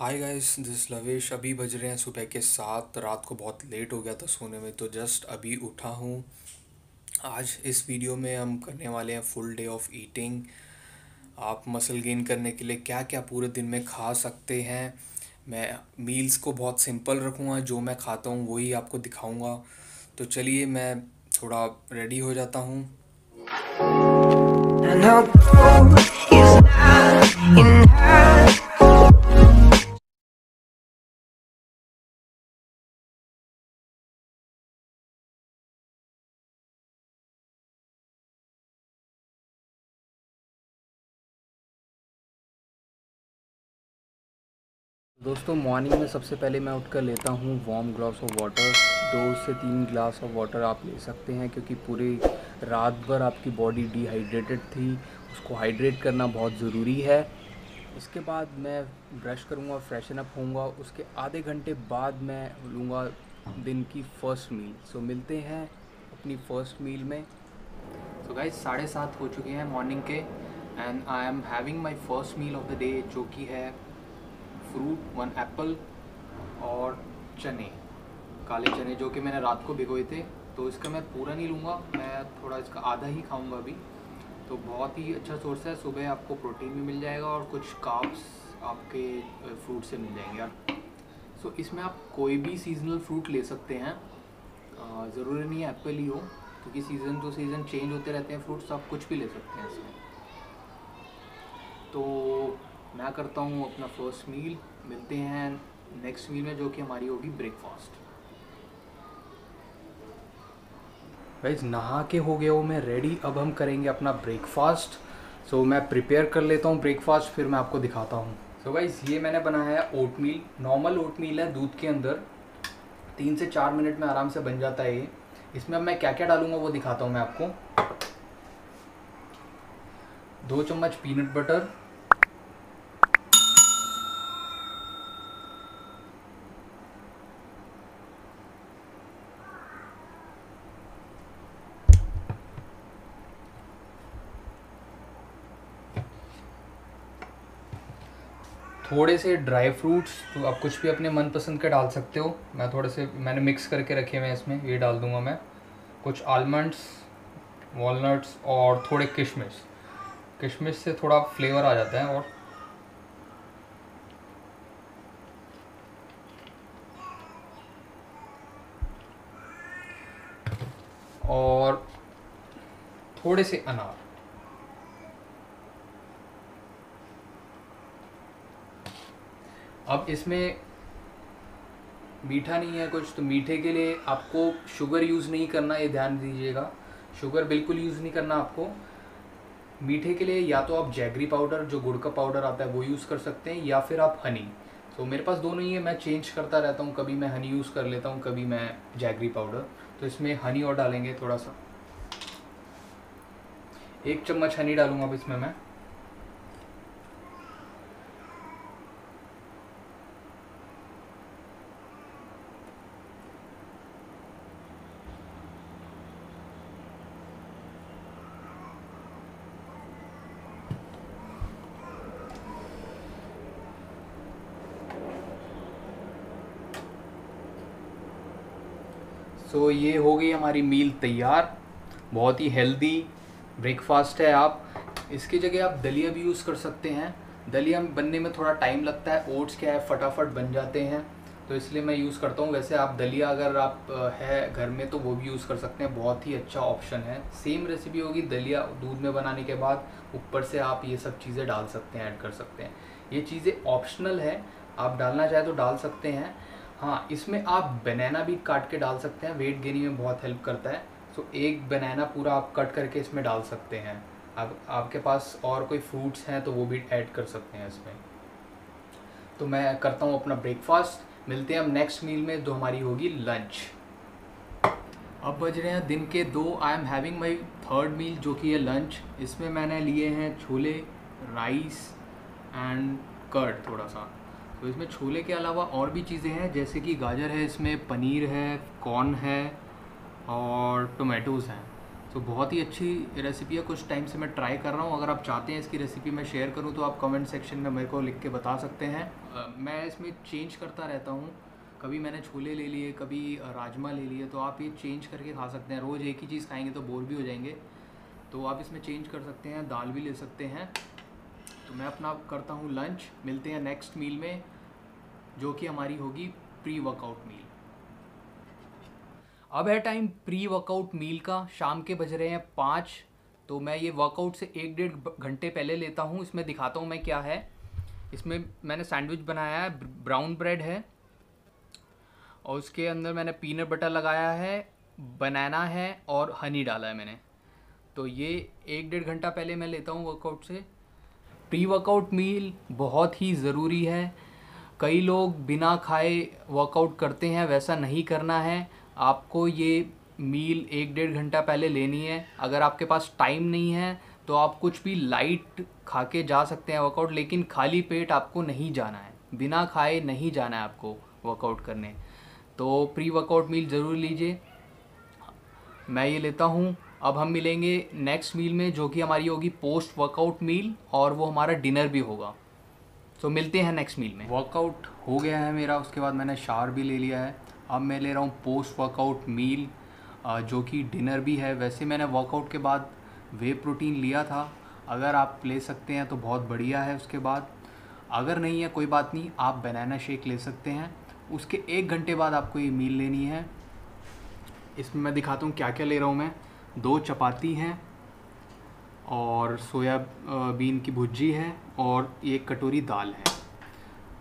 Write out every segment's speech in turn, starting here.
Hi guys, this लवेश। अभी बज रहे हैं सुबह के 7। रात को बहुत लेट हो गया था सोने में, तो जस्ट अभी उठा हूँ। आज इस वीडियो में हम करने वाले हैं फुल डे ऑफ ईटिंग। आप मसल गेन करने के लिए क्या क्या पूरे दिन में खा सकते हैं। मैं मील्स को बहुत सिंपल रखूँगा, जो मैं खाता हूँ वही आपको दिखाऊँगा। तो चलिए मैं थोड़ा रेडी हो जाता हूँ। दोस्तों, मॉर्निंग में सबसे पहले मैं उठकर लेता हूँ वार्म ग्लास ऑफ वाटर। 2 से 3 ग्लास ऑफ वाटर आप ले सकते हैं, क्योंकि पूरी रात भर आपकी बॉडी डिहाइड्रेटेड थी, उसको हाइड्रेट करना बहुत ज़रूरी है। इसके बाद मैं ब्रश करूँगा, फ्रेशन अप होऊंगा। उसके आधे घंटे बाद मैं लूँगा दिन की फ़र्स्ट मील। सो मिलते हैं अपनी फ़र्स्ट मील में। सो गाइस, 7:30 हो चुके हैं मॉर्निंग के, and I am having my first meal of the day, जो कि है फ्रूट, 1 एप्पल और चने, काले चने जो कि मैंने रात को भिगोए थे। तो इसका मैं पूरा नहीं लूँगा, मैं थोड़ा इसका आधा ही खाऊँगा अभी। तो बहुत ही अच्छा सोर्स है, सुबह आपको प्रोटीन भी मिल जाएगा और कुछ कार्ब्स आपके फ्रूट से मिल जाएंगे। सो इसमें आप कोई भी सीजनल फ्रूट ले सकते हैं, ज़रूरी नहीं है एप्पल ही हो, क्योंकि सीज़न टू सीज़न चेंज होते रहते हैं फ्रूट्स। आप कुछ भी ले सकते हैं इसमें। तो मैं करता हूँ अपना फर्स्ट मील, मिलते हैं नेक्स्ट मील में, जो कि हमारी होगी ब्रेकफास्ट। गाइस, नहा के हो गया हूँ मैं रेडी। अब हम करेंगे अपना ब्रेकफास्ट। सो मैं प्रिपेयर कर लेता हूँ ब्रेकफास्ट, फिर मैं आपको दिखाता हूँ। सो गाइस, ये मैंने बनाया है ओट मील। नॉर्मल ओट मील है, दूध के अंदर 3 से 4 मिनट में आराम से बन जाता है ये। इसमें अब मैं क्या क्या डालूँगा वो दिखाता हूँ मैं आपको। 2 चम्मच पीनट बटर, थोड़े से ड्राई फ्रूट्स, तो आप कुछ भी अपने मनपसंद के डाल सकते हो। मैं थोड़े से मैंने मिक्स करके रखे हुए हैं इसमें, ये डाल दूंगा मैं। कुछ आलमंड्स, वॉलनट्स और थोड़े किशमिश। किशमिश से थोड़ा फ्लेवर आ जाता है। और थोड़े से अनार। अब इसमें मीठा नहीं है कुछ, तो मीठे के लिए आपको शुगर यूज़ नहीं करना, ये ध्यान दीजिएगा। शुगर बिल्कुल यूज़ नहीं करना आपको। मीठे के लिए या तो आप जैगरी पाउडर, जो गुड़ का पाउडर आता है, वो यूज़ कर सकते हैं, या फिर आप हनी। तो मेरे पास दोनों ही है, मैं चेंज करता रहता हूँ। कभी मैं हनी यूज़ कर लेता हूँ, कभी मैं जैगरी पाउडर। तो इसमें हनी और डालेंगे थोड़ा सा, 1 चम्मच हनी डालूँगा अब इसमें मैं। सो ये हो गई हमारी मील तैयार। बहुत ही हेल्दी ब्रेकफास्ट है। आप इसकी जगह आप दलिया भी यूज़ कर सकते हैं। दलिया बनने में थोड़ा टाइम लगता है, ओट्स क्या है फटाफट बन जाते हैं, तो इसलिए मैं यूज़ करता हूँ। वैसे आप दलिया अगर आप है घर में तो वो भी यूज़ कर सकते हैं, बहुत ही अच्छा ऑप्शन है। सेम रेसिपी होगी, दलिया दूध में बनाने के बाद ऊपर से आप ये सब चीज़ें डाल सकते हैं, ऐड कर सकते हैं। ये चीज़ें ऑप्शनल है, आप डालना चाहें तो डाल सकते हैं। हाँ, इसमें आप बनाना भी काट के डाल सकते हैं, वेट गेन में बहुत हेल्प करता है। सो एक बनाना पूरा आप कट करके इसमें डाल सकते हैं। आपके पास और कोई फ्रूट्स हैं तो वो भी ऐड कर सकते हैं इसमें। तो मैं करता हूँ अपना ब्रेकफास्ट, मिलते हैं हम नेक्स्ट मील में, जो हमारी होगी लंच। अब बज रहे हैं दिन के 2। I am having my third meal, जो कि है लंच। इसमें मैंने लिए हैं छोले, राइस एंड कर्ड थोड़ा सा। तो इसमें छोले के अलावा और भी चीज़ें हैं, जैसे कि गाजर है, इसमें पनीर है, कॉर्न है और टोमेटोज़ हैं। तो बहुत ही अच्छी रेसिपी है, कुछ टाइम से मैं ट्राई कर रहा हूँ। अगर आप चाहते हैं इसकी रेसिपी मैं शेयर करूँ तो आप कमेंट सेक्शन में मेरे को लिख के बता सकते हैं। मैं इसमें चेंज करता रहता हूँ, कभी मैंने छोले ले लिए, कभी राजमा ले लिए, तो आप ये चेंज करके खा सकते हैं। रोज़ एक ही चीज़ खाएंगे तो बोर भी हो जाएंगे, तो आप इसमें चेंज कर सकते हैं, दाल भी ले सकते हैं। तो मैं अपना करता हूँ लंच, मिलते हैं नेक्स्ट मील में जो कि हमारी होगी प्री वर्कआउट मील। अब है टाइम प्री वर्कआउट मील का, शाम के बज रहे हैं 5। तो मैं ये वर्कआउट से 1-1.5 घंटे पहले लेता हूँ। इसमें दिखाता हूँ मैं क्या है। इसमें मैंने सैंडविच बनाया है, ब्राउन ब्रेड है और उसके अंदर मैंने पीनट बटर लगाया है, बनाना है और हनी डाला है मैंने। तो ये 1-1.5 घंटा पहले मैं लेता हूँ वर्कआउट से। प्री वर्कआउट मील बहुत ही ज़रूरी है। कई लोग बिना खाए वर्कआउट करते हैं, वैसा नहीं करना है। आपको ये मील 1-1.5 घंटा पहले लेनी है। अगर आपके पास टाइम नहीं है तो आप कुछ भी लाइट खा के जा सकते हैं वर्कआउट, लेकिन खाली पेट आपको नहीं जाना है, बिना खाए नहीं जाना है आपको वर्कआउट करने। तो प्री वर्कआउट मील ज़रूर लीजिए, मैं ये लेता हूँ। अब हम मिलेंगे नेक्स्ट मील में जो कि हमारी होगी पोस्ट वर्कआउट मील और वो हमारा डिनर भी होगा। तो मिलते हैं नेक्स्ट मील में। वर्कआउट हो गया है मेरा, उसके बाद मैंने शावर भी ले लिया है। अब मैं ले रहा हूँ पोस्ट वर्कआउट मील जो कि डिनर भी है। वैसे मैंने वर्कआउट के बाद वे प्रोटीन लिया था, अगर आप ले सकते हैं तो बहुत बढ़िया है। उसके बाद अगर नहीं है कोई बात नहीं, आप बनाना शेक ले सकते हैं। उसके 1 घंटे बाद आपको ये मील लेनी है। इसमें मैं दिखाता हूँ क्या क्या ले रहा हूँ मैं। 2 चपाती हैं और सोयाबीन की भुर्जी है और 1 कटोरी दाल है।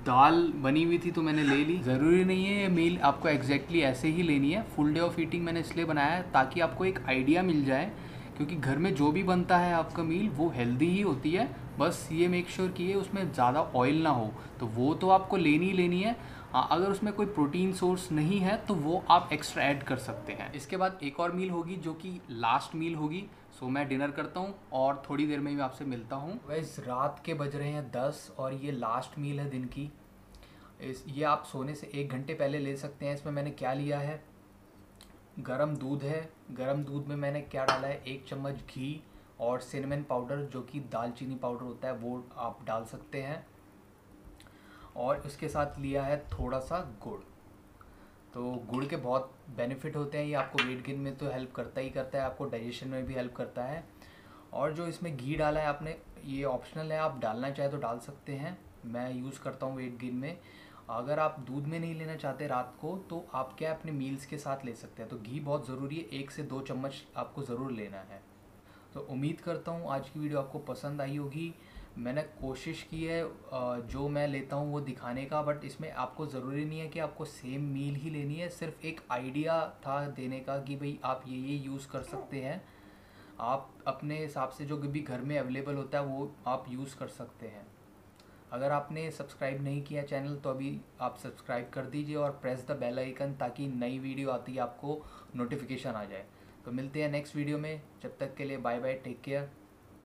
दाल बनी हुई थी तो मैंने ले ली। ज़रूरी नहीं है ये मील आपको एग्जैक्टली ऐसे ही लेनी है। फुल डे ऑफ ईटिंग मैंने इसलिए बनाया है ताकि आपको एक आइडिया मिल जाए, क्योंकि घर में जो भी बनता है आपका मील वो हेल्दी ही होती है। बस ये मेक श्योर किए उसमें ज़्यादा ऑयल ना हो, तो वो तो आपको लेनी लेनी है। अगर उसमें कोई प्रोटीन सोर्स नहीं है तो वो आप एक्स्ट्रा ऐड कर सकते हैं। इसके बाद एक और मील होगी जो कि लास्ट मील होगी। सो मैं डिनर करता हूँ और थोड़ी देर में ही आपसे मिलता हूँ। वैसे रात के बज रहे हैं 10 और ये लास्ट मील है दिन की। ये आप सोने से 1 घंटे पहले ले सकते हैं। इसमें मैंने क्या लिया है, गरम दूध है। गरम दूध में मैंने क्या डाला है, 1 चम्मच घी और सिनेमन पाउडर जो कि दालचीनी पाउडर होता है वो आप डाल सकते हैं। और उसके साथ लिया है थोड़ा सा गुड़। तो गुड़ के बहुत बेनिफिट होते हैं, ये आपको वेट गेन में तो हेल्प करता ही करता है, आपको डाइजेशन में भी हेल्प करता है। और जो इसमें घी डाला है आपने, ये ऑप्शनल है, आप डालना चाहे तो डाल सकते हैं। मैं यूज़ करता हूँ वेट गेन में। अगर आप दूध में नहीं लेना चाहते रात को तो आप क्या अपने मील्स के साथ ले सकते हैं। तो घी बहुत ज़रूरी है, 1 से 2 चम्मच आपको ज़रूर लेना है। तो उम्मीद करता हूँ आज की वीडियो आपको पसंद आई होगी। मैंने कोशिश की है जो मैं लेता हूँ वो दिखाने का, बट इसमें आपको ज़रूरी नहीं है कि आपको सेम मील ही लेनी है। सिर्फ एक आइडिया था देने का कि भाई आप ये यूज़ कर सकते हैं। आप अपने हिसाब से जो भी घर में अवेलेबल होता है वो आप यूज़ कर सकते हैं। अगर आपने सब्सक्राइब नहीं किया चैनल तो अभी आप सब्सक्राइब कर दीजिए और प्रेस द बेल आइकन ताकि नई वीडियो आती है आपको नोटिफिकेशन आ जाए। तो मिलते हैं नेक्स्ट वीडियो में, जब तक के लिए बाय बाय, टेक केयर।